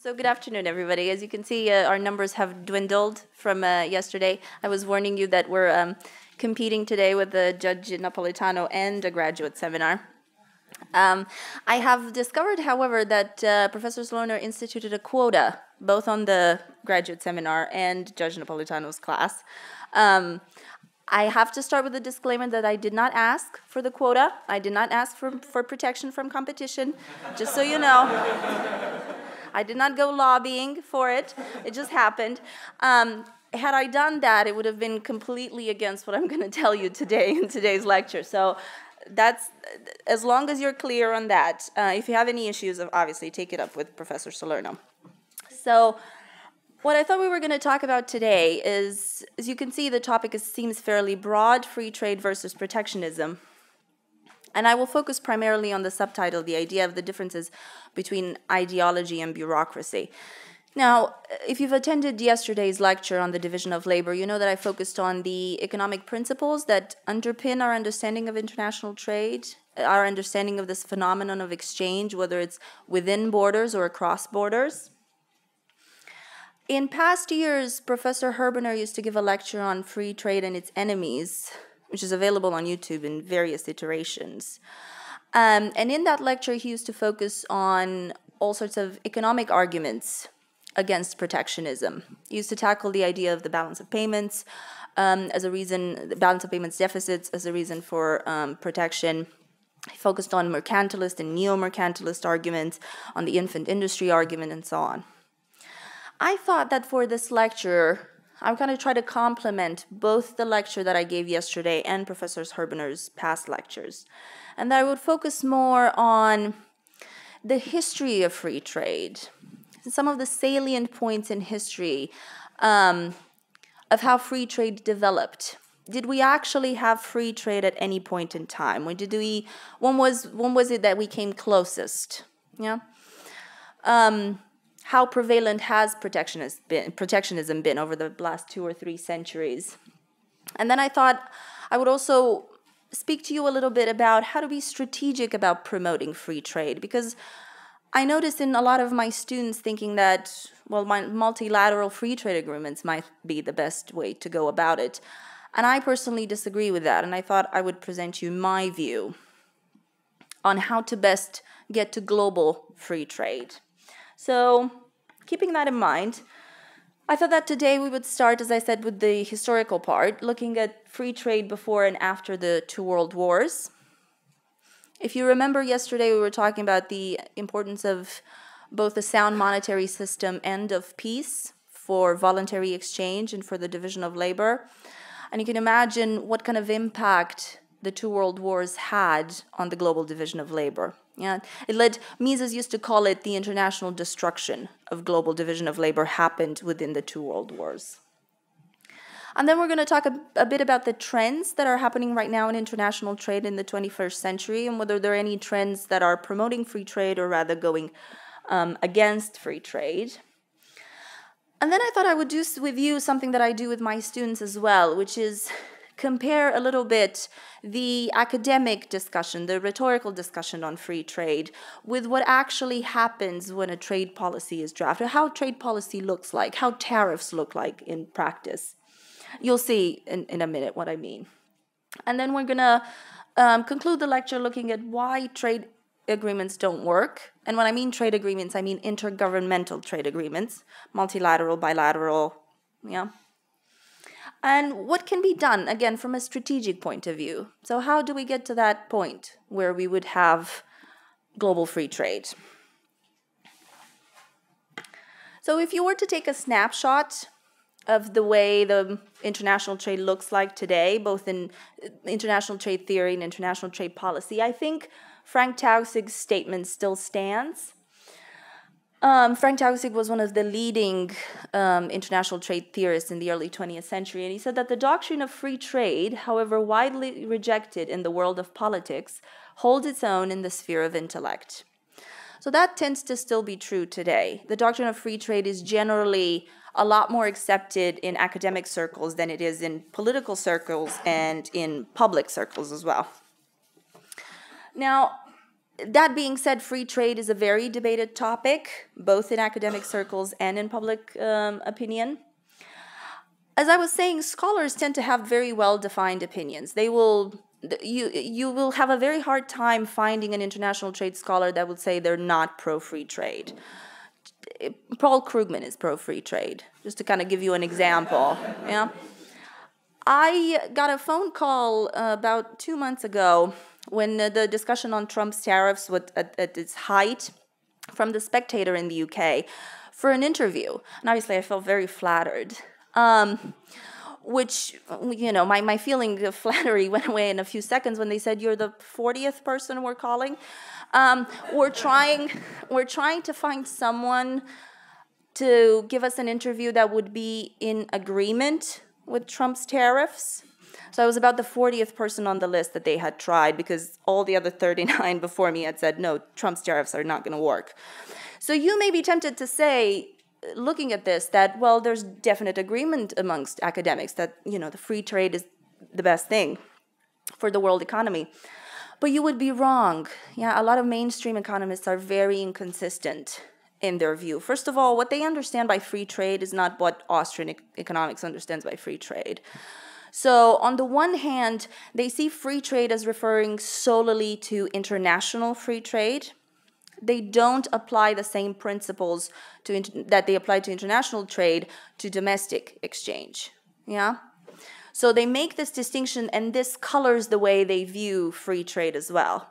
So good afternoon, everybody. As you can see, our numbers have dwindled from yesterday. I was warning you that we're competing today with Judge Napolitano and a graduate seminar. I have discovered, however, that Professor Sloaner instituted a quota, both on the graduate seminar and Judge Napolitano's class. I have to start with a disclaimer that I did not ask for the quota. I did not ask for protection from competition, just so you know. I did not go lobbying for it. It just happened. Had I done that, it would have been completely against what I'm going to tell you today in today's lecture. So that's, as long as you're clear on that. If you have any issues, obviously take it up with Professor Salerno. So what I thought we were going to talk about today is, as you can see, the topic seems fairly broad, free trade versus protectionism. And I will focus primarily on the subtitle, the idea of the differences between ideology and bureaucracy. Now, if you've attended yesterday's lecture on the division of labor, you know that I focused on the economic principles that underpin our understanding of international trade, our understanding of this phenomenon of exchange, whether it's within borders or across borders. In past years, Professor Herbener used to give a lecture on free trade and its enemies, which is available on YouTube in various iterations. And in that lecture, he used to focus on all sorts of economic arguments against protectionism. He used to tackle the idea of the balance of payments as a reason, the balance of payments deficits as a reason for protection. He focused on mercantilist and neo-mercantilist arguments, on the infant industry argument, and so on. I thought that for this lecture, I'm going to try to complement both the lecture that I gave yesterday and Professor Herbener's past lectures. And I would focus more on the history of free trade, some of the salient points in history of how free trade developed. Did we actually have free trade at any point in time? When was it that we came closest? Yeah. How prevalent has protectionism been over the last 2 or 3 centuries? And then I thought I would also speak to you a little bit about how to be strategic about promoting free trade, because I noticed in a lot of my students thinking that, well, my multilateral free trade agreements might be the best way to go about it. And I personally disagree with that, and I thought I would present you my view on how to best get to global free trade. So, keeping that in mind, I thought that today we would start, as I said, with the historical part, looking at free trade before and after the 2 world wars. If you remember yesterday, we were talking about the importance of both a sound monetary system and of peace for voluntary exchange and for the division of labor. And you can imagine what kind of impact the 2 world wars had on the global division of labor. Yeah, it led, Mises used to call it the international destruction of global division of labor happened within the 2 world wars. And then we're going to talk a bit about the trends that are happening right now in international trade in the 21st century and whether there are any trends that are promoting free trade or rather going against free trade. And then I thought I would do with you something that I do with my students as well, which is compare a little bit the academic discussion, the rhetorical discussion on free trade with what actually happens when a trade policy is drafted, how trade policy looks like, how tariffs look like in practice. You'll see in a minute what I mean. And then we're going to conclude the lecture looking at why trade agreements don't work. And when I mean trade agreements, I mean intergovernmental trade agreements, multilateral, bilateral, yeah. And what can be done, again, from a strategic point of view? So how do we get to that point where we would have global free trade? So if you were to take a snapshot of the way the international trade looks like today, both in international trade theory and international trade policy, I think Frank Taussig's statement still stands. Frank Taussig was one of the leading international trade theorists in the early 20th century, and he said that the doctrine of free trade, however widely rejected in the world of politics, holds its own in the sphere of intellect. So that tends to still be true today. The doctrine of free trade is generally a lot more accepted in academic circles than it is in political circles and in public circles as well. Now, That being said, free trade is a very debated topic, both in academic circles and in public opinion. As I was saying, scholars tend to have very well-defined opinions. They will, you will have a very hard time finding an international trade scholar that will say they're not pro-free trade. Paul Krugman is pro-free trade, just to kind of give you an example. Yeah. I got a phone call about 2 months ago when the discussion on Trump's tariffs was at its height from The Spectator in the UK for an interview. And obviously I felt very flattered, which, you know, my feeling of flattery went away in a few seconds when they said, you're the 40th person we're calling. We're trying to find someone to give us an interview that would be in agreement with Trump's tariffs. So I was about the 40th person on the list that they had tried, because all the other 39 before me had said, no, Trump's tariffs are not going to work. So you may be tempted to say, looking at this, that, well, there's definite agreement amongst academics that, you know, the free trade is the best thing for the world economy. But you would be wrong. Yeah, a lot of mainstream economists are very inconsistent in their view. First of all, what they understand by free trade is not what Austrian economics understands by free trade. So on the one hand, they see free trade as referring solely to international free trade. They don't apply the same principles to that they apply to international trade to domestic exchange. Yeah? So they make this distinction, and this colors the way they view free trade as well.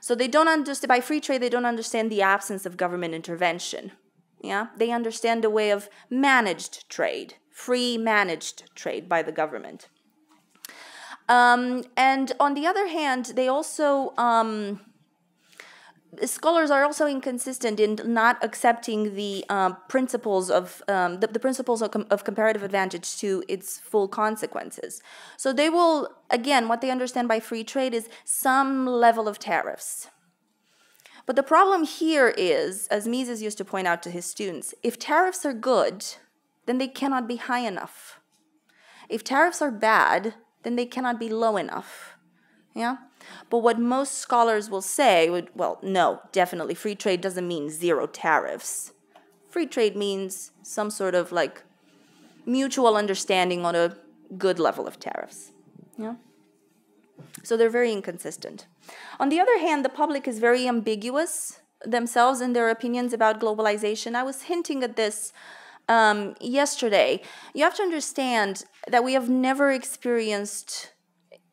So they don't understand, by free trade, they don't understand the absence of government intervention. Yeah? They understand a way of managed trade. Free managed trade by the government. And on the other hand, they also, scholars are also inconsistent in not accepting the principles of the principles of comparative advantage to its full consequences. So they will, again, what they understand by free trade is some level of tariffs. But the problem here is, as Mises used to point out to his students, if tariffs are good, then they cannot be high enough. If tariffs are bad, then they cannot be low enough. Yeah? But what most scholars will say, well, no, definitely, free trade doesn't mean zero tariffs. Free trade means some sort of like mutual understanding on a good level of tariffs. Yeah? So they're very inconsistent. On the other hand, the public is very ambiguous themselves in their opinions about globalization. I was hinting at this yesterday. You have to understand that we have never experienced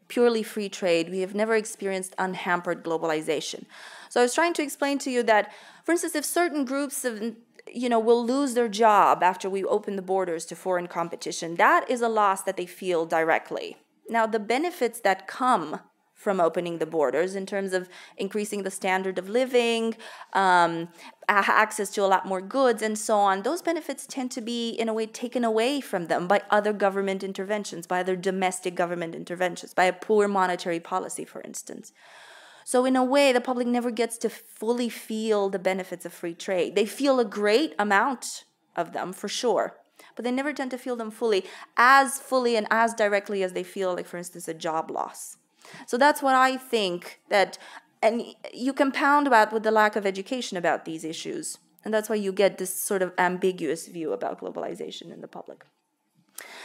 purely free trade. We have never experienced unhampered globalization. So I was trying to explain to you that, for instance, if certain groups of, you know, will lose their job after we open the borders to foreign competition, that is a loss that they feel directly. Now, the benefits that come from opening the borders in terms of increasing the standard of living, access to a lot more goods and so on, those benefits tend to be in a way taken away from them by other government interventions, by other domestic government interventions, by a poor monetary policy, for instance. So in a way, the public never gets to fully feel the benefits of free trade. They feel a great amount of them, for sure, but they never tend to feel them fully and as directly as they feel, like, for instance, a job loss. So that's what I think that, and you compound about with the lack of education about these issues. And that's why you get this sort of ambiguous view about globalization in the public.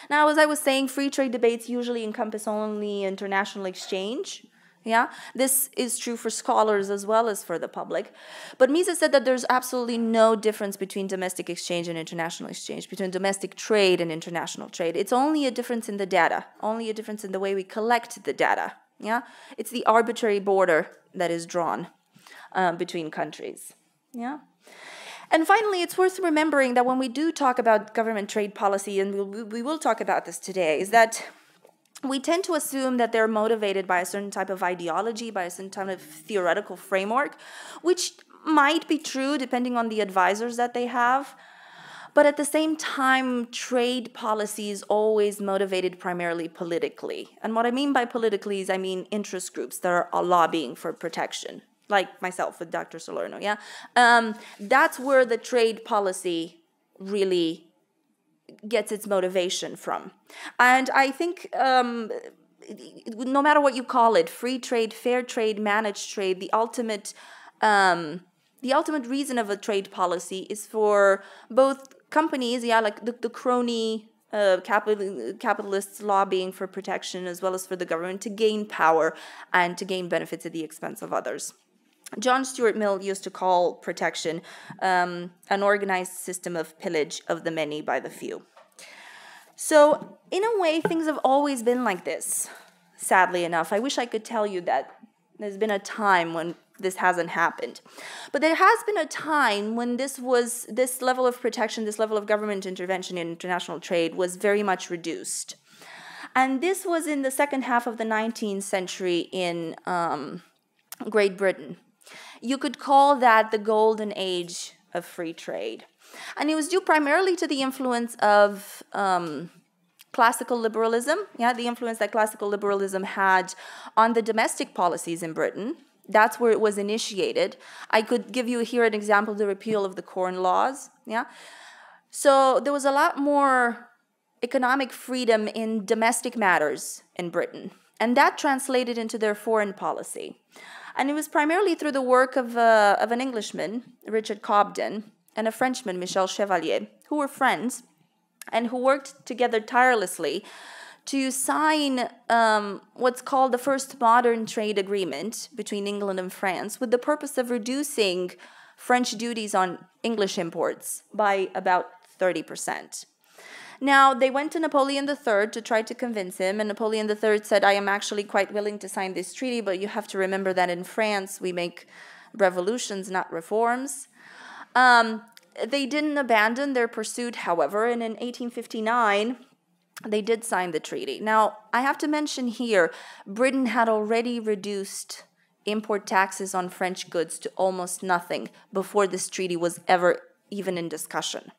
Now, as I was saying, free trade debates usually encompass only international exchange. Yeah, this is true for scholars as well as for the public. But Mises said that there's absolutely no difference between domestic exchange and international exchange, between domestic trade and international trade. It's only a difference in the data, only a difference in the way we collect the data. Yeah, it's the arbitrary border that is drawn between countries. Yeah, and finally, it's worth remembering that when we do talk about government trade policy, and we will talk about this today, is that we tend to assume that they're motivated by a certain type of ideology, by a certain type of theoretical framework, which might be true depending on the advisors that they have. But at the same time, trade policy is always motivated primarily politically. And what I mean by politically is I mean interest groups that are lobbying for protection, like myself with Dr. Salerno, yeah? That's where the trade policy really gets its motivation from. And I think no matter what you call it, free trade, fair trade, managed trade, the ultimate The ultimate reason of a trade policy is for both companies, like the crony capitalists lobbying for protection, as well as for the government to gain power and to gain benefits at the expense of others. John Stuart Mill used to call protection an organized system of pillage of the many by the few. So in a way, things have always been like this, sadly enough. I wish I could tell you that there's been a time when this hasn't happened. But there has been a time when this level of protection, this level of government intervention in international trade was very much reduced. And this was in the second half of the 19th century in Great Britain. You could call that the golden age of free trade. And it was due primarily to the influence of classical liberalism, the influence that classical liberalism had on the domestic policies in Britain. That's where it was initiated. I could give you here an example of the repeal of the Corn Laws. So there was a lot more economic freedom in domestic matters in Britain. And that translated into their foreign policy. And it was primarily through the work of an Englishman, Richard Cobden, and a Frenchman, Michel Chevalier, who were friends and who worked together tirelessly to sign what's called the first modern trade agreement between England and France, with the purpose of reducing French duties on English imports by about 30%. Now, they went to Napoleon III to try to convince him, and Napoleon III said, I am actually quite willing to sign this treaty, but you have to remember that in France we make revolutions, not reforms. They didn't abandon their pursuit, however, and in 1859, they did sign the treaty. Now, I have to mention here, Britain had already reduced import taxes on French goods to almost nothing before this treaty was ever even in discussion.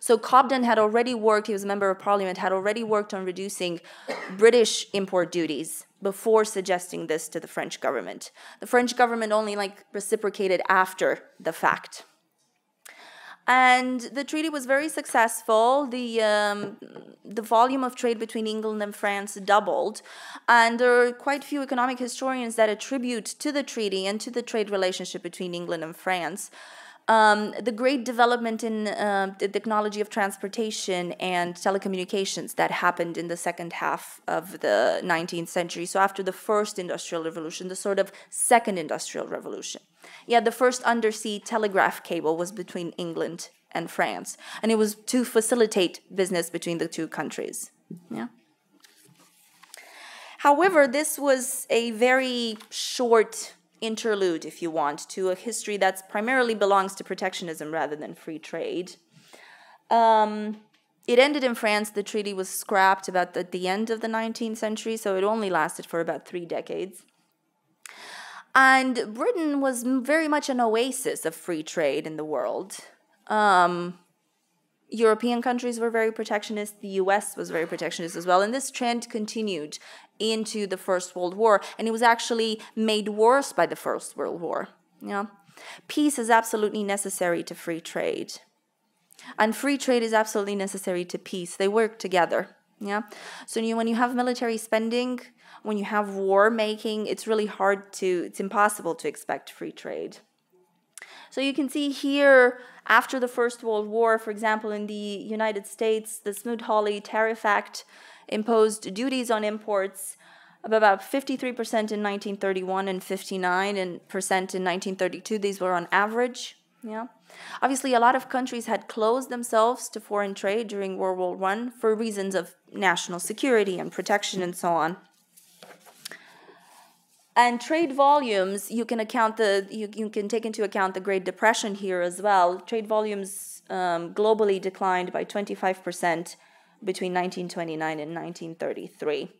So Cobden had already worked, he was a member of parliament, had already worked on reducing British import duties before suggesting this to the French government. The French government only reciprocated after the fact. And the treaty was very successful. The volume of trade between England and France doubled. And there are quite few economic historians that attribute to the treaty and to the trade relationship between England and France the great development in the technology of transportation and telecommunications that happened in the second half of the 19th century. So after the first industrial revolution, the sort of second industrial revolution. The first undersea telegraph cable was between England and France, and it was to facilitate business between the two countries. However, this was a very short interlude, if you want, to a history that primarily belongs to protectionism rather than free trade. It ended in France. The treaty was scrapped about at the end of the 19th century, so it only lasted for about 3 decades. And Britain was very much an oasis of free trade in the world. European countries were very protectionist. The US was very protectionist as well. And this trend continued into the First World War. And it was actually made worse by the First World War. Peace is absolutely necessary to free trade. And free trade is absolutely necessary to peace. They work together. So when you have military spending, when you have war making, it's really hard to, it's impossible to expect free trade. So you can see here, after the First World War, for example, in the United States, the Smoot-Hawley Tariff Act imposed duties on imports of about 53% in 1931 and 59% in 1932. These were on average. Obviously, a lot of countries had closed themselves to foreign trade during World War I for reasons of national security and protection and so on. And trade volumes, you can take into account the Great Depression here as well. Trade volumes globally declined by 25% between 1929 and 1933.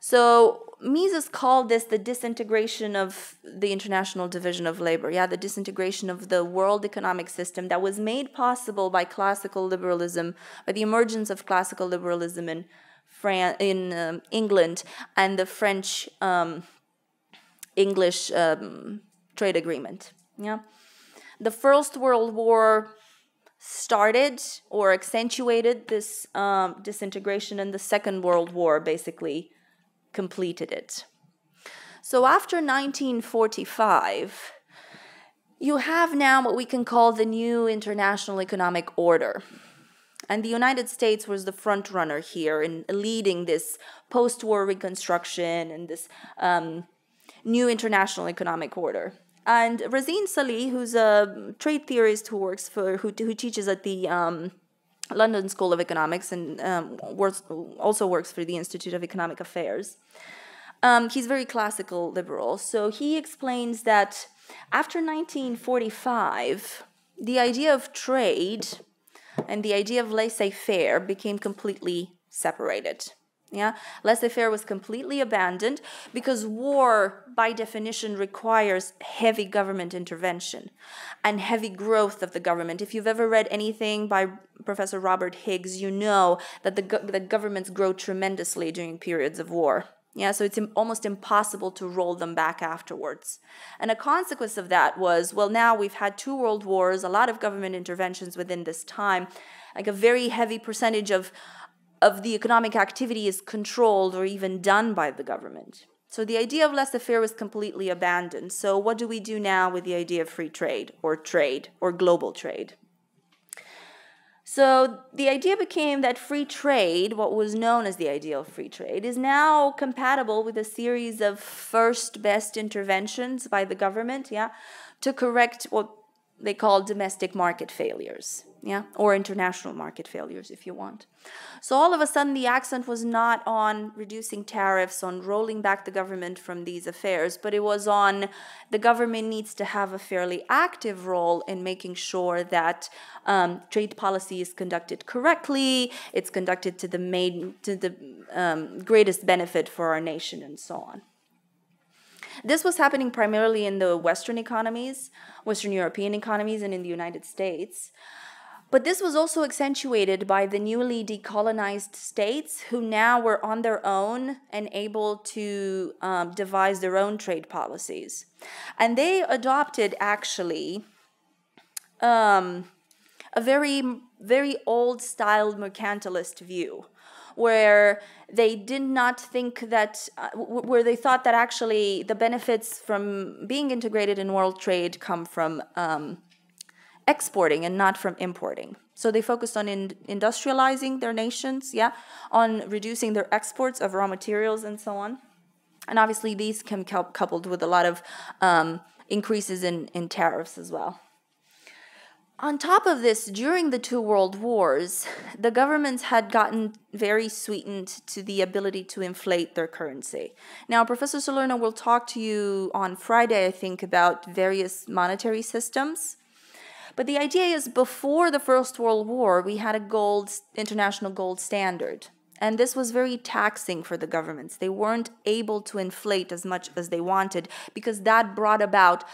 So Mises called this the disintegration of the international division of labor, the disintegration of the world economic system that was made possible by classical liberalism, by the emergence of classical liberalism in England and the French English trade agreement. The First World War started or accentuated this disintegration, and the Second World War basically completed it. So after 1945, you have now what we can call the new international economic order. And the United States was the front runner here in leading this post-war reconstruction and this new international economic order. And Razeen Sally, who's a trade theorist who works for, who teaches at the London School of Economics and also works for the Institute of Economic Affairs, he's very classical liberal. So he explains that after 1945, the idea of trade and the idea of laissez-faire became completely separated. Yeah? Laissez-faire was completely abandoned because war, by definition, requires heavy government intervention and heavy growth of the government. If you've ever read anything by Professor Robert Higgs, you know that the governments grow tremendously during periods of war. Yeah, so it's almost impossible to roll them back afterwards. And a consequence of that was, well, now we've had 2 world wars, a lot of government interventions within this time, like a very heavy percentage of the economic activity is controlled or even done by the government. So the idea of laissez-faire was completely abandoned. So what do we do now with the idea of free trade or global trade? So the idea became that free trade, what was known as the idea of free trade, is now compatible with a series of first best interventions by the government, yeah, to correct what they call domestic market failures, yeah, or international market failures if you want. So all of a sudden the accent was not on reducing tariffs, on rolling back the government from these affairs, but it was on the government needs to have a fairly active role in making sure that trade policy is conducted correctly, it's conducted to the greatest benefit for our nation and so on. This was happening primarily in the Western economies, Western European economies, and in the United States. But this was also accentuated by the newly decolonized states who now were on their own and able to devise their own trade policies. And they adopted actually a very old-style mercantilist view, where they did not think that, where they thought that actually the benefits from being integrated in world trade come from exporting and not from importing. So they focused on industrializing their nations, yeah, on reducing their exports of raw materials and so on. And obviously these came coupled with a lot of increases in tariffs as well. On top of this, during the 2 world wars, the governments had gotten very sweetened to the ability to inflate their currency. Now, Professor Salerno will talk to you on Friday, I think, about various monetary systems. But the idea is before the First World War, we had a international gold standard. And this was very taxing for the governments. They weren't able to inflate as much as they wanted because that brought about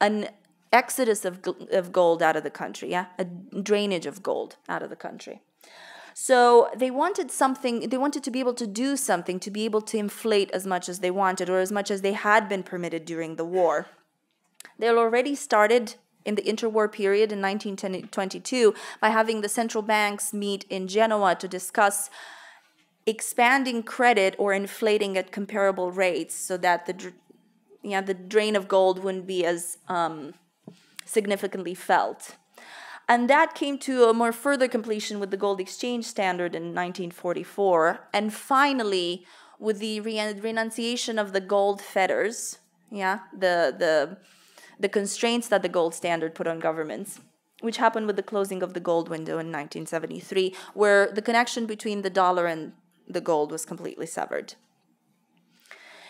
an exodus of gold out of the country, yeah, a drainage of gold out of the country. So they wanted something, they wanted to be able to do something, to be able to inflate as much as they wanted or as much as they had been permitted during the war. They already started in the interwar period in 1922 by having the central banks meet in Genoa to discuss expanding credit or inflating at comparable rates so that the drain of gold wouldn't be as significantly felt. And that came to a more further completion with the gold exchange standard in 1944, and finally with the renunciation of the gold fetters, yeah, the constraints that the gold standard put on governments, which happened with the closing of the gold window in 1973, where the connection between the dollar and the gold was completely severed.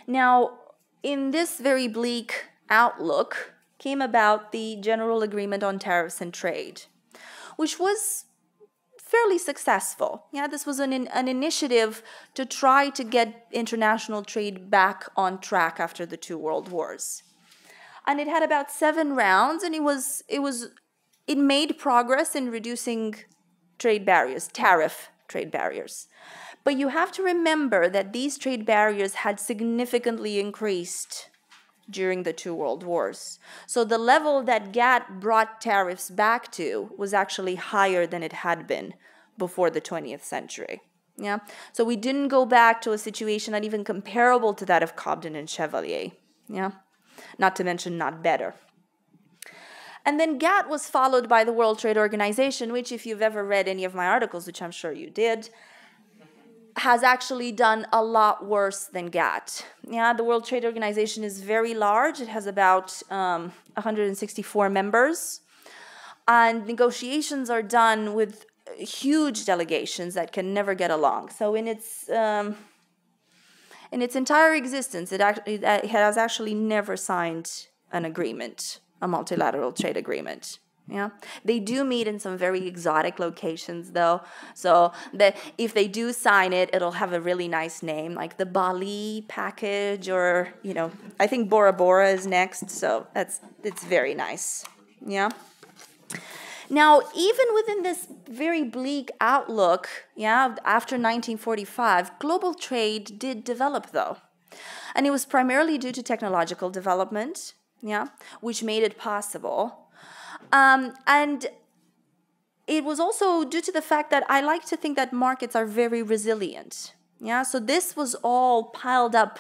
Now, in this very bleak outlook came about the General Agreement on Tariffs and Trade, which was fairly successful. Yeah, this was an initiative to try to get international trade back on track after the 2 world wars. And it had about 7 rounds, and it made progress in reducing trade barriers, tariff trade barriers. But you have to remember that these trade barriers had significantly increased during the 2 world wars. So the level that GATT brought tariffs back to was actually higher than it had been before the 20th century. Yeah? So we didn't go back to a situation not even comparable to that of Cobden and Chevalier. Yeah? Not to mention not better. And then GATT was followed by the World Trade Organization, which, if you've ever read any of my articles, which I'm sure you did, has actually done a lot worse than GATT. Yeah, the World Trade Organization is very large. It has about 164 members. And negotiations are done with huge delegations that can never get along. So in its entire existence, it has actually never signed an agreement, a multilateral trade agreement. Yeah, they do meet in some very exotic locations, though. So that if they do sign it, it'll have a really nice name, like the Bali package, or you know, I think Bora Bora is next. So it's very nice. Yeah. Now, even within this very bleak outlook, yeah, after 1945, global trade did develop, though, and it was primarily due to technological development, yeah, which made it possible. And it was also due to the fact that I like to think that markets are very resilient. Yeah, so this was all piled up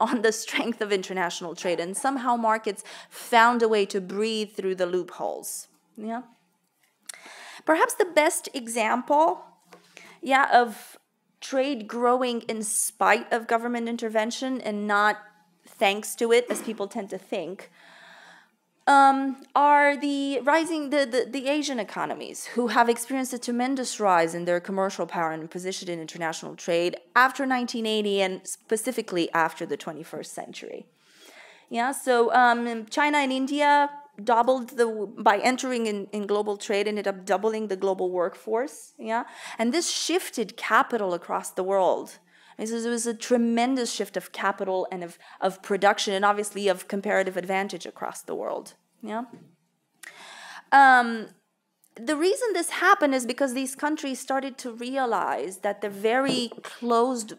on the strength of international trade, and somehow markets found a way to breathe through the loopholes. Yeah, perhaps the best example, yeah, of trade growing in spite of government intervention and not thanks to it, as people tend to think, are the Asian economies, who have experienced a tremendous rise in their commercial power and position in international trade after 1980 and specifically after the 21st century. Yeah, so China and India doubled by entering in global trade, ended up doubling the global workforce. Yeah, and this shifted capital across the world. It was a tremendous shift of capital and of production, and obviously of comparative advantage across the world. Yeah. The reason this happened is because these countries started to realize that the very closed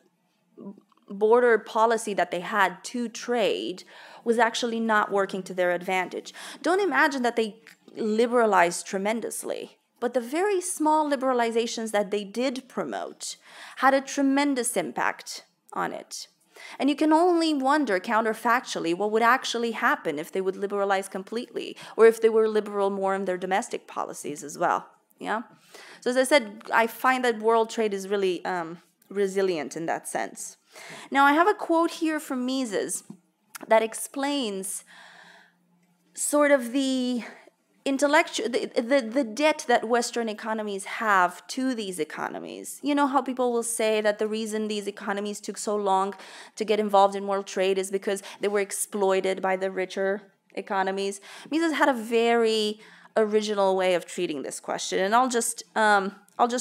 border policy that they had to trade was actually not working to their advantage. Don't imagine that they liberalized tremendously, but the very small liberalizations that they did promote had a tremendous impact on it. And you can only wonder counterfactually what would actually happen if they would liberalize completely, or if they were liberal more in their domestic policies as well. Yeah. So as I said, I find that world trade is really resilient in that sense. Now, I have a quote here from Mises that explains sort of the intellectual, the debt that Western economies have to these economies. You know how people will say that the reason these economies took so long to get involved in world trade is because they were exploited by the richer economies. Mises had a very original way of treating this question, and I'll just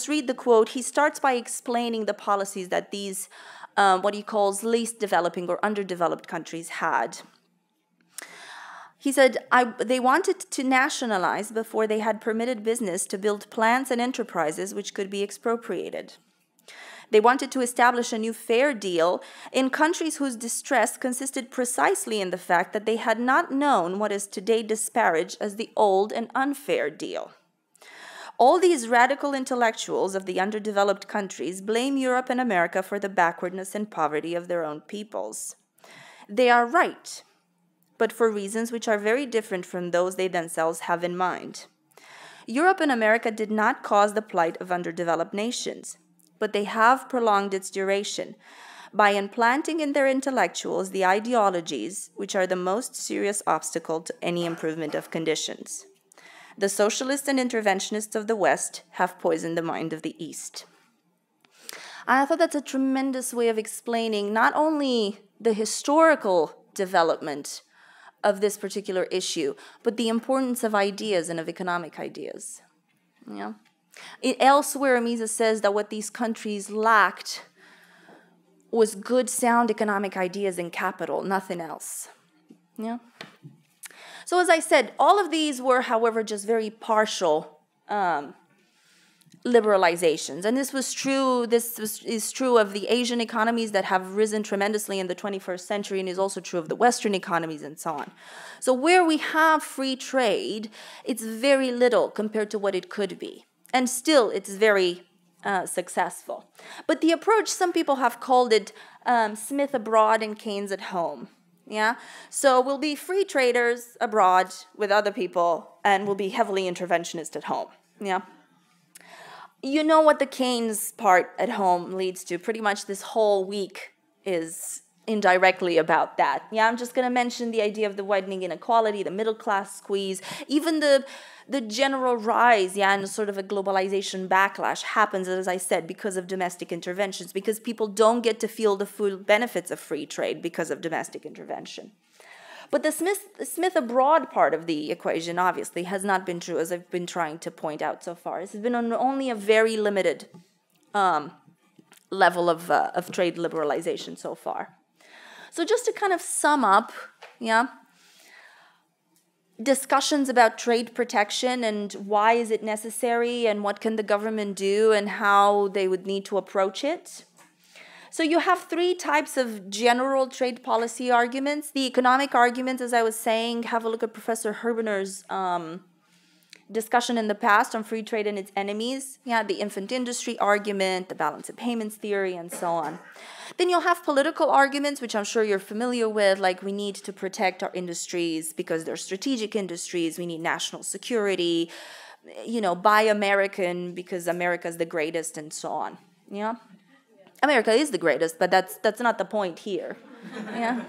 read the quote. He starts by explaining the policies that these what he calls least developing or underdeveloped countries had. He said, they wanted to nationalize before they had permitted business to build plants and enterprises which could be expropriated. They wanted to establish a new fair deal in countries whose distress consisted precisely in the fact that they had not known what is today disparaged as the old and unfair deal. All these radical intellectuals of the underdeveloped countries blame Europe and America for the backwardness and poverty of their own peoples. They are right, but for reasons which are very different from those they themselves have in mind. Europe and America did not cause the plight of underdeveloped nations, but they have prolonged its duration by implanting in their intellectuals the ideologies which are the most serious obstacle to any improvement of conditions. The socialists and interventionists of the West have poisoned the mind of the East. I thought that's a tremendous way of explaining not only the historical development of this particular issue, but the importance of ideas and of economic ideas. Yeah. Elsewhere, Mises says that what these countries lacked was good, sound economic ideas and capital, nothing else. Yeah. So as I said, all of these were, however, just very partial liberalizations. And this is true of the Asian economies that have risen tremendously in the 21st century, and is also true of the Western economies and so on. So where we have free trade, it's very little compared to what it could be. And still, it's very successful. But the approach, some people have called it Smith abroad and Keynes at home. Yeah? So we'll be free traders abroad with other people, and we'll be heavily interventionist at home. Yeah? You know what the Keynes part at home leads to. Pretty much this whole week is indirectly about that. Yeah, I'm just going to mention the idea of the widening inequality, the middle class squeeze, even the general rise, yeah, and sort of a globalization backlash happens, as I said, because of domestic interventions, because people don't get to feel the full benefits of free trade because of domestic intervention. But the Smith abroad part of the equation obviously has not been true, as I've been trying to point out so far. This has been on only a very limited level of trade liberalization so far. So just to kind of sum up, yeah, discussions about trade protection and why is it necessary and what can the government do and how they would need to approach it. So you have three types of general trade policy arguments. The economic arguments, as I was saying, have a look at Professor Herbener's discussion in the past on free trade and its enemies. Yeah, the infant industry argument, the balance of payments theory, and so on. Then you'll have political arguments, which I'm sure you're familiar with, like we need to protect our industries because they're strategic industries. We need national security, you know, buy American because America's the greatest, and so on. Yeah. America is the greatest, but that's not the point here. Yeah.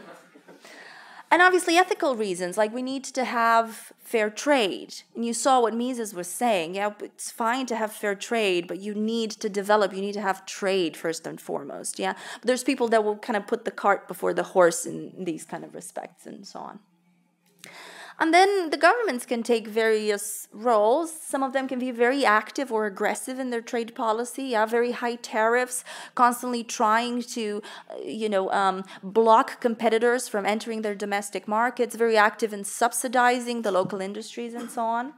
And obviously ethical reasons, like we need to have fair trade. And you saw what Mises was saying. Yeah, it's fine to have fair trade, but you need to develop, you need to have trade first and foremost. Yeah. But there's people that will kind of put the cart before the horse in these kind of respects and so on. And then the governments can take various roles. Some of them can be very active or aggressive in their trade policy. Yeah, very high tariffs, constantly trying to, you know, block competitors from entering their domestic markets. Very active in subsidizing the local industries and so on.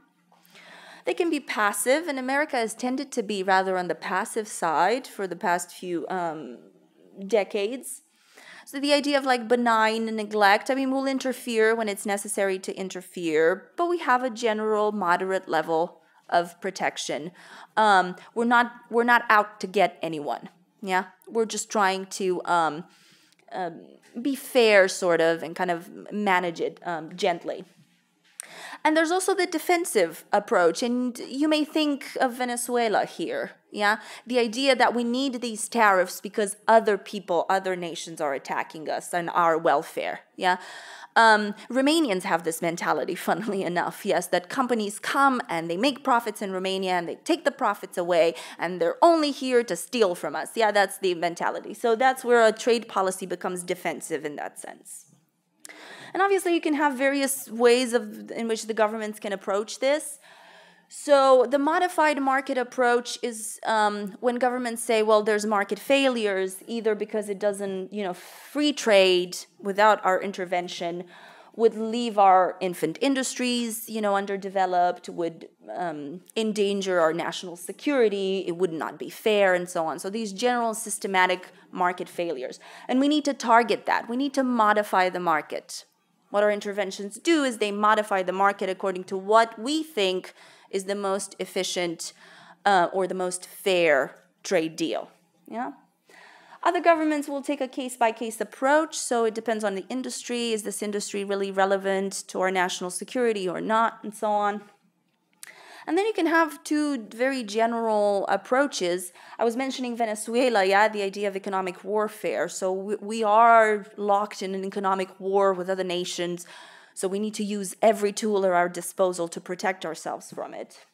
They can be passive, and America has tended to be rather on the passive side for the past few decades. So the idea of like benign neglect, I mean, we'll interfere when it's necessary to interfere, but we have a general moderate level of protection. We're not out to get anyone. Yeah, we're just trying to be fair, sort of, and kind of manage it gently. And there's also the defensive approach, and you may think of Venezuela here, yeah? The idea that we need these tariffs because other people, other nations are attacking us and our welfare, yeah? Romanians have this mentality, funnily enough, yes, that companies come and they make profits in Romania and they take the profits away and they're only here to steal from us. Yeah, that's the mentality. So that's where a trade policy becomes defensive in that sense. And obviously you can have various ways in which the governments can approach this. So the modified market approach is when governments say, well, there's market failures, either because it doesn't, you know, free trade without our intervention would leave our infant industries, you know, underdeveloped, would endanger our national security, it would not be fair, and so on. So these general systematic market failures. And we need to target that. We need to modify the market. What our interventions do is they modify the market according to what we think is the most efficient or the most fair trade deal. Yeah. Other governments will take a case-by-case approach, so it depends on the industry. Is this industry really relevant to our national security or not, and so on. And then you can have two very general approaches. I was mentioning Venezuela, yeah, the idea of economic warfare. So we are locked in an economic war with other nations, so we need to use every tool at our disposal to protect ourselves from it.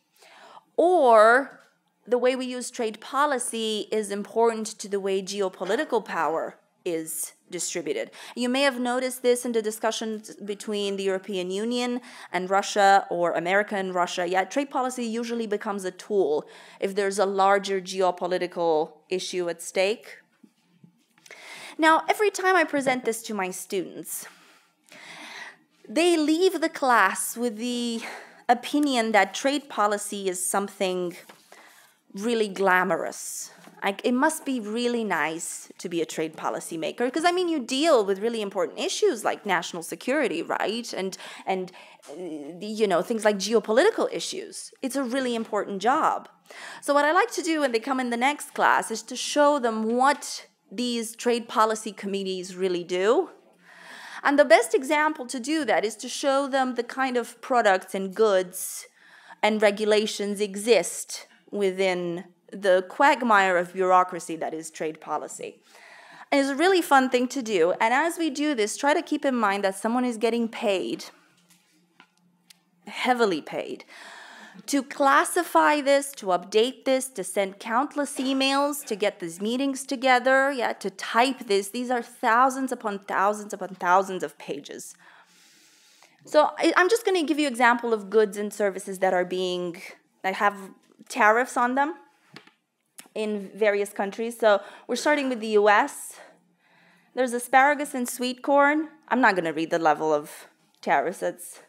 Or the way we use trade policy is important to the way geopolitical power is distributed. You may have noticed this in the discussions between the European Union and Russia, or America and Russia. Yeah, trade policy usually becomes a tool if there's a larger geopolitical issue at stake. Now, every time I present this to my students, they leave the class with the opinion that trade policy is something really glamorous. Like, it must be really nice to be a trade policy maker because, I mean, you deal with really important issues like national security, right? And you know, things like geopolitical issues. It's a really important job. So what I like to do when they come in the next class is to show them what these trade policy committees really do. And the best example to do that is to show them the kind of products and goods and regulations exist within the quagmire of bureaucracy that is trade policy. And it's a really fun thing to do. And as we do this, try to keep in mind that someone is getting paid, heavily paid, to classify this, to update this, to send countless emails, to get these meetings together, yeah, to type this. These are thousands upon thousands upon thousands of pages. So I'm just going to give you an example of goods and services that are being, that have tariffs on them in various countries. So we're starting with the US. There's asparagus and sweet corn. I'm not going to read the level of tariffs. That's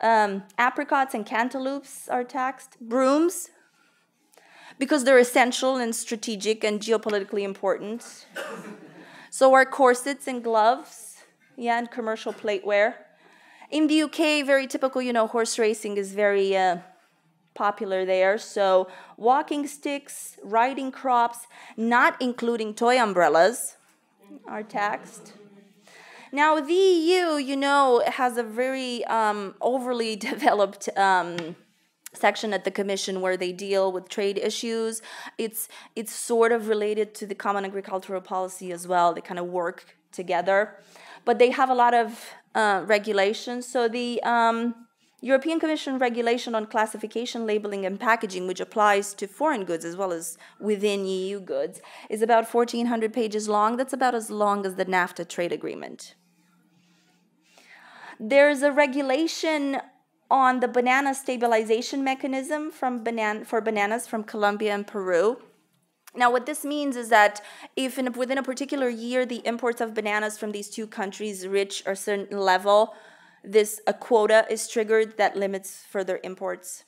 apricots and cantaloupes are taxed, brooms, because they're essential and strategic and geopolitically important. So are corsets and gloves, yeah, and commercial plateware. In the UK, very typical, you know, horse racing is very popular there. So walking sticks, riding crops, not including toy umbrellas, are taxed. Now, the EU, you know, has a very overly developed section at the Commission where they deal with trade issues. It's sort of related to the Common Agricultural Policy as well. They kind of work together. But they have a lot of regulations. So the European Commission regulation on classification, labeling, and packaging, which applies to foreign goods as well as within EU goods, is about 1,400 pages long. That's about as long as the NAFTA trade agreement. There's a regulation on the banana stabilization mechanism for bananas from Colombia and Peru. Now, what this means is that if within a particular year the imports of bananas from these two countries reach a certain level, a quota is triggered that limits further imports.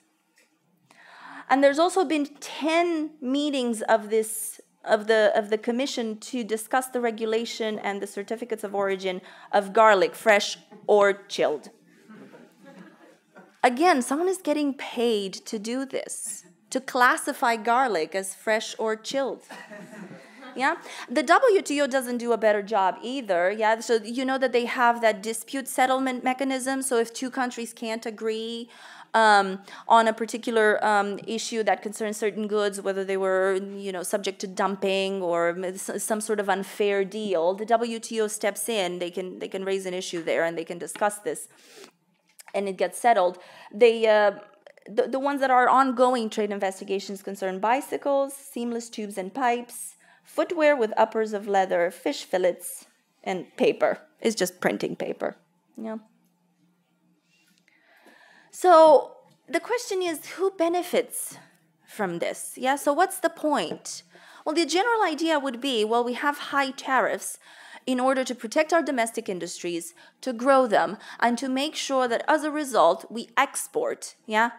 And there's also been 10 meetings of the Commission to discuss the regulation and the certificates of origin of garlic, fresh or chilled. Again, someone is getting paid to do this, to classify garlic as fresh or chilled. Yeah, the WTO doesn't do a better job either. Yeah, so you know that they have that dispute settlement mechanism. So if two countries can't agree on a particular issue that concerns certain goods, whether they were, you know, subject to dumping or some sort of unfair deal, the WTO steps in. They can raise an issue there and they can discuss this, and it gets settled. The ones that are ongoing trade investigations concern bicycles, seamless tubes and pipes, footwear with uppers of leather, fish fillets, and paper. It's just printing paper. Yeah. So the question is, who benefits from this? Yeah, so what's the point? Well, the general idea would be, well, we have high tariffs in order to protect our domestic industries, to grow them, and to make sure that as a result, we export, yeah?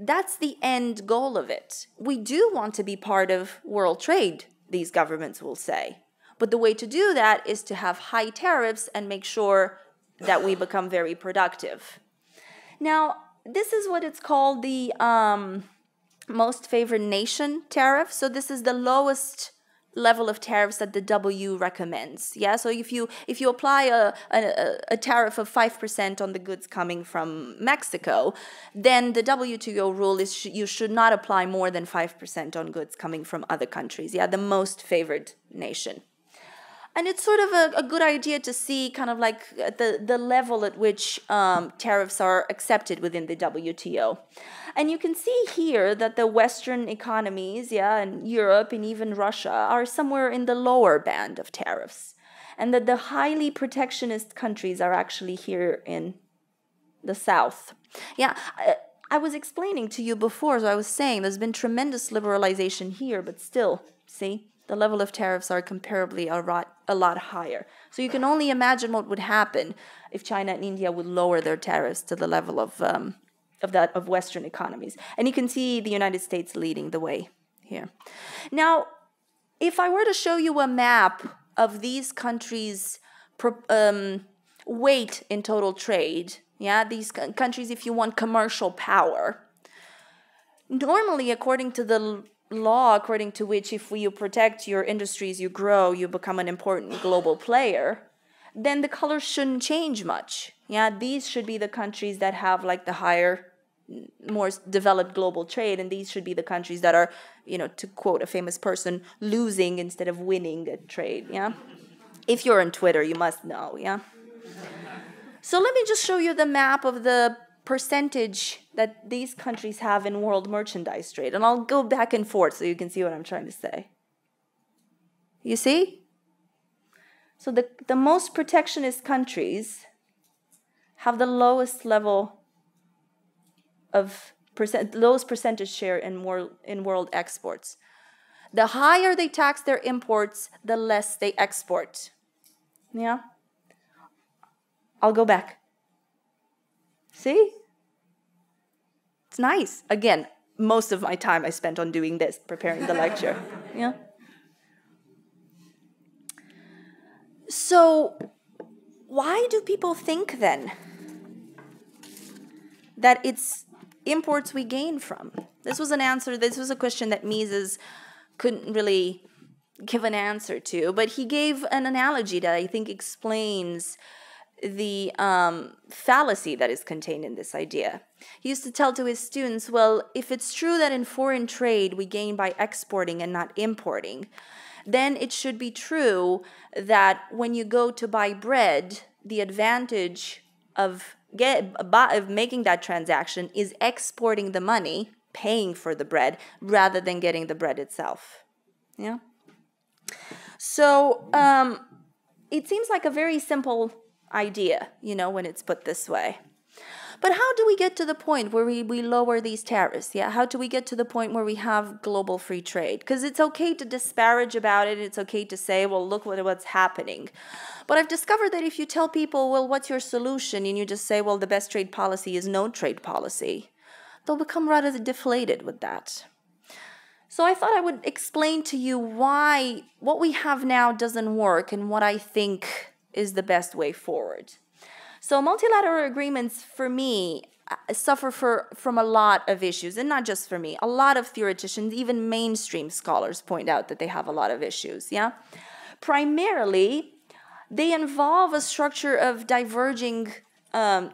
That's the end goal of it. We do want to be part of world trade, these governments will say. But the way to do that is to have high tariffs and make sure that we become very productive. Now, this is what it's called the most favored nation tariff. So this is the lowest level of tariffs that the W recommends. Yeah, so if you apply a tariff of 5% on the goods coming from Mexico, then the WTO rule is you should not apply more than 5% on goods coming from other countries. Yeah, the most favored nation. And it's sort of a good idea to see kind of like the level at which tariffs are accepted within the WTO. And you can see here that the Western economies, yeah, and Europe and even Russia are somewhere in the lower band of tariffs. And that the highly protectionist countries are actually here in the South. Yeah, I was explaining to you before, so I was saying there's been tremendous liberalization here, but still, see? The level of tariffs are comparably a lot higher. So you can only imagine what would happen if China and India would lower their tariffs to the level of Western economies. And you can see the United States leading the way here. Now, if I were to show you a map of these countries' weight in total trade, yeah, these countries, if you want commercial power, normally according to the law according to which if you protect your industries, you grow, you become an important global player, then the colors shouldn't change much. Yeah, these should be the countries that have like the higher, more developed global trade, and these should be the countries that are, you know, to quote a famous person, losing instead of winning at trade. Yeah, if you're on Twitter, you must know. Yeah. So let me just show you the map of the percentage that these countries have in world merchandise trade, and I'll go back and forth so you can see what I'm trying to say. You see? So the most protectionist countries have the lowest level of lowest percentage share in world exports. The higher they tax their imports, the less they export. Yeah? I'll go back. See? It's nice. Again, most of my time I spent on doing this, preparing the lecture. Yeah? So why do people think then that it's imports we gain from? This was an answer, this was a question that Mises couldn't really give an answer to, but he gave an analogy that I think explains the fallacy that is contained in this idea. He used to tell to his students, well, if it's true that in foreign trade we gain by exporting and not importing, then it should be true that when you go to buy bread, the advantage of making that transaction is exporting the money, paying for the bread, rather than getting the bread itself. Yeah. So it seems like a very simple idea, you know, when it's put this way. But how do we get to the point where we lower these tariffs? Yeah, how do we get to the point where we have global free trade? Because it's okay to disparage about it. It's okay to say, well, look what's happening. But I've discovered that if you tell people, well, what's your solution? And you just say, well, the best trade policy is no trade policy, they'll become rather deflated with that. So I thought I would explain to you why what we have now doesn't work and what I think is the best way forward. So multilateral agreements, for me, suffer from a lot of issues, and not just for me. A lot of theoreticians, even mainstream scholars, point out that they have a lot of issues, yeah? Primarily, they involve a structure of diverging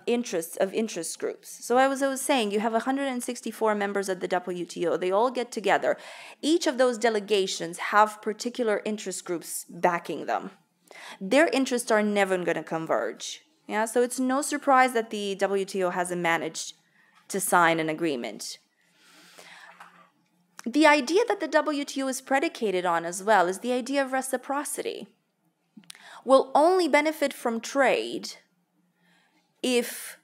interests, of interest groups. So as I was saying, you have 164 members at the WTO. They all get together. Each of those delegations have particular interest groups backing them. Their interests are never going to converge. Yeah, so it's no surprise that the WTO hasn't managed to sign an agreement. The idea that the WTO is predicated on as well is the idea of reciprocity. We'll only benefit from trade if,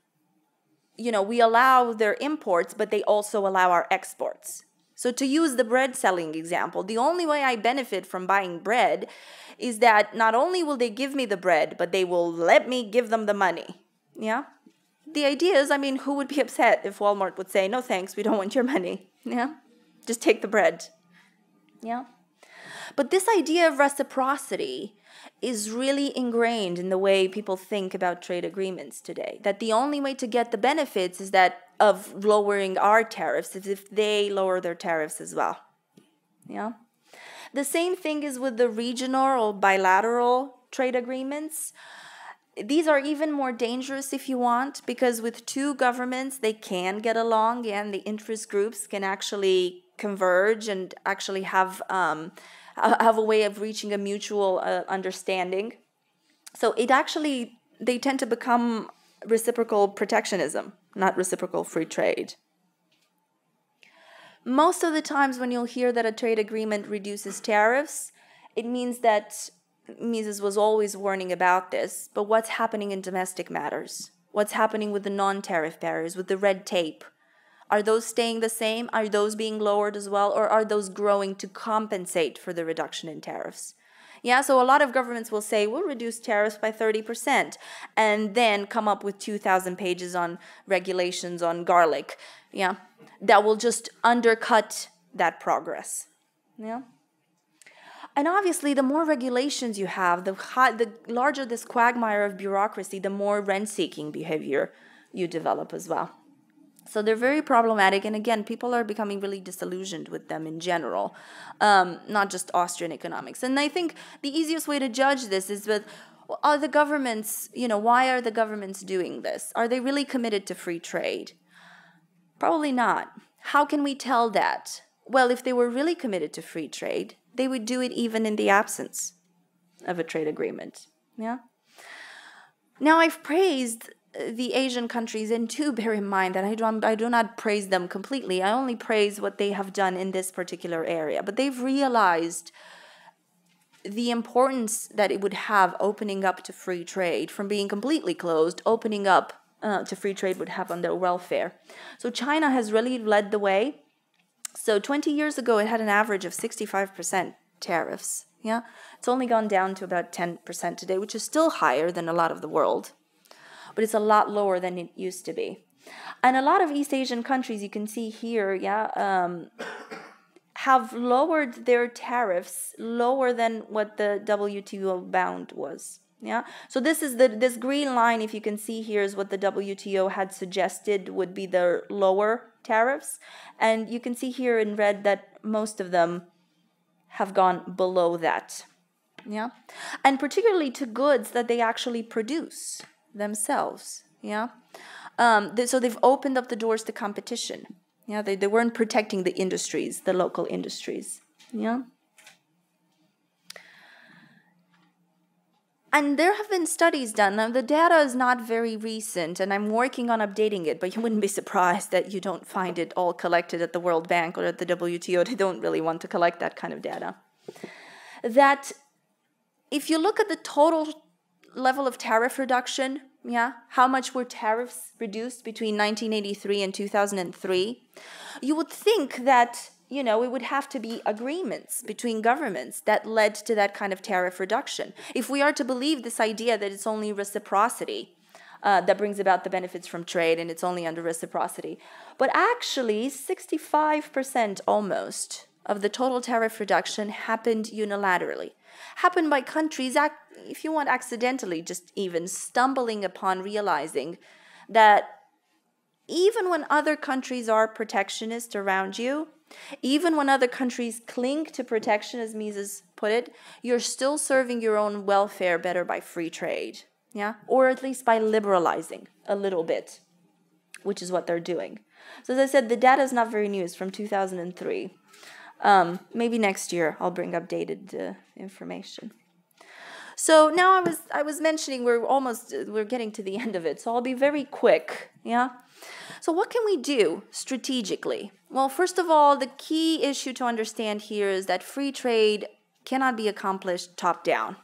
you know, we allow their imports, but they also allow our exports. So to use the bread selling example, the only way I benefit from buying bread is that not only will they give me the bread, but they will let me give them the money. Yeah? The idea is, I mean, who would be upset if Walmart would say, no thanks, we don't want your money. Yeah? Just take the bread. Yeah? But this idea of reciprocity is really ingrained in the way people think about trade agreements today, that the only way to get the benefits is that of lowering our tariffs is if they lower their tariffs as well. Yeah. The same thing is with the regional or bilateral trade agreements. These are even more dangerous if you want, because with two governments they can get along and the interest groups can actually converge and actually have a way of reaching a mutual understanding. So it actually, they tend to become reciprocal protectionism, not reciprocal free trade. Most of the times when you'll hear that a trade agreement reduces tariffs, it means that Mises was always warning about this, but what's happening in domestic matters? What's happening with the non-tariff barriers, with the red tape? Are those staying the same? Are those being lowered as well? Or are those growing to compensate for the reduction in tariffs? Yeah, so a lot of governments will say, we'll reduce tariffs by 30% and then come up with 2,000 pages on regulations on garlic, yeah, that will just undercut that progress, yeah. And obviously, the more regulations you have, the larger this quagmire of bureaucracy, the more rent-seeking behavior you develop as well. So they're very problematic, and again, people are becoming really disillusioned with them in general, not just Austrian economics. And I think the easiest way to judge this is with are the governments, why are the governments doing this? Are they really committed to free trade? Probably not. How can we tell that? Well, if they were really committed to free trade, they would do it even in the absence of a trade agreement. Yeah. Now, I've praised the Asian countries, and do bear in mind that I do not praise them completely. I only praise what they have done in this particular area. But they've realized the importance that it would have opening up to free trade. From being completely closed, opening up to free trade would have on their welfare. So China has really led the way. So 20 years ago, it had an average of 65% tariffs. Yeah, it's only gone down to about 10% today, which is still higher than a lot of the world, but it's a lot lower than it used to be. And a lot of East Asian countries, you can see here, yeah, have lowered their tariffs lower than what the WTO bound was. Yeah, so this is this green line, if you can see here, is what the WTO had suggested would be the lower tariffs, and you can see here in red that most of them have gone below that, yeah, and particularly to goods that they actually produce themselves, yeah. So they've opened up the doors to competition, yeah. They weren't protecting the industries, the local industries, yeah. And there have been studies done. Now, the data is not very recent, and I'm working on updating it, but you wouldn't be surprised that you don't find it all collected at the World Bank or at the WTO. They don't really want to collect that kind of data. That if you look at the total level of tariff reduction, yeah, how much were tariffs reduced between 1983 and 2003, you would think that, you know, it would have to be agreements between governments that led to that kind of tariff reduction. If we are to believe this idea that it's only reciprocity that brings about the benefits from trade and it's only under reciprocity. But actually, 65% almost of the total tariff reduction happened unilaterally. Happened by countries, if you want, accidentally, just even stumbling upon realizing that even when other countries are protectionist around you, even when other countries cling to protection, as Mises put it, you're still serving your own welfare better by free trade, yeah, or at least by liberalizing a little bit, which is what they're doing. So as I said, the data is not very new. It's from 2003. Maybe next year I'll bring updated information. So now I was mentioning we're getting to the end of it, so I'll be very quick, yeah. So what can we do strategically? Well, first of all, the key issue to understand here is that free trade cannot be accomplished top-down.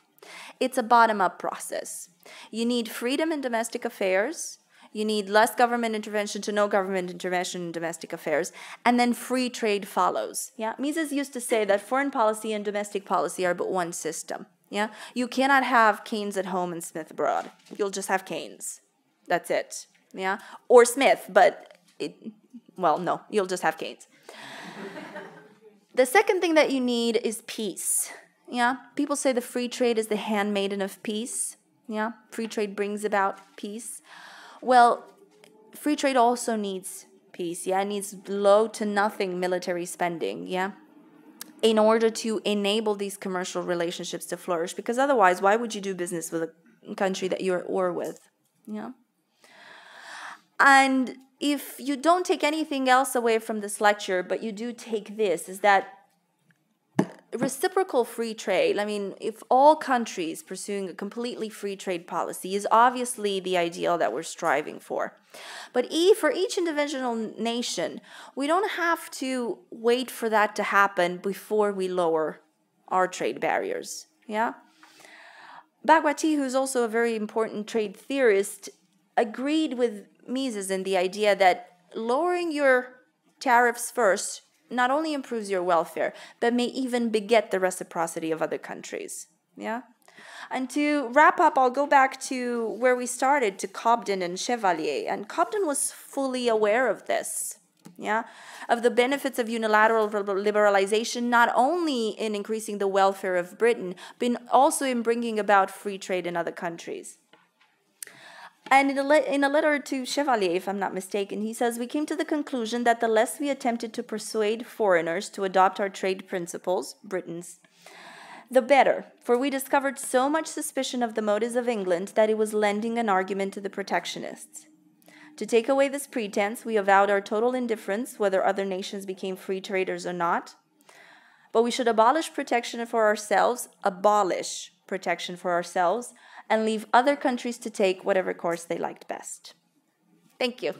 It's a bottom-up process. You need freedom in domestic affairs. You need less government intervention to no government intervention in domestic affairs. And then free trade follows. Yeah? Mises used to say that foreign policy and domestic policy are but one system. Yeah? You cannot have Keynes at home and Smith abroad. You'll just have Keynes. That's it. Yeah, or Smith, but well, no, you'll just have Keynes. The second thing that you need is peace. Yeah, people say the free trade is the handmaiden of peace. Yeah, free trade brings about peace. Well, free trade also needs peace. Yeah, it needs low to nothing military spending. Yeah, in order to enable these commercial relationships to flourish, because otherwise, why would you do business with a country that you're at war with? Yeah. And if you don't take anything else away from this lecture, but you do take this, is that reciprocal free trade, I mean, if all countries pursuing a completely free trade policy is obviously the ideal that we're striving for. But for each individual nation, we don't have to wait for that to happen before we lower our trade barriers. Yeah? Bagwati, who's also a very important trade theorist, agreed with Mises in the idea that lowering your tariffs first not only improves your welfare, but may even beget the reciprocity of other countries. Yeah? And to wrap up, I'll go back to where we started, to Cobden and Chevalier. And Cobden was fully aware of this, yeah, of the benefits of unilateral liberalization, not only in increasing the welfare of Britain, but also in bringing about free trade in other countries. And in a letter to Chevalier, if I'm not mistaken, he says, we came to the conclusion that the less we attempted to persuade foreigners to adopt our trade principles, Britain's, the better, for we discovered so much suspicion of the motives of England that it was lending an argument to the protectionists. To take away this pretense, we avowed our total indifference whether other nations became free traders or not. But we should abolish protection for ourselves, and leave other countries to take whatever course they liked best. Thank you.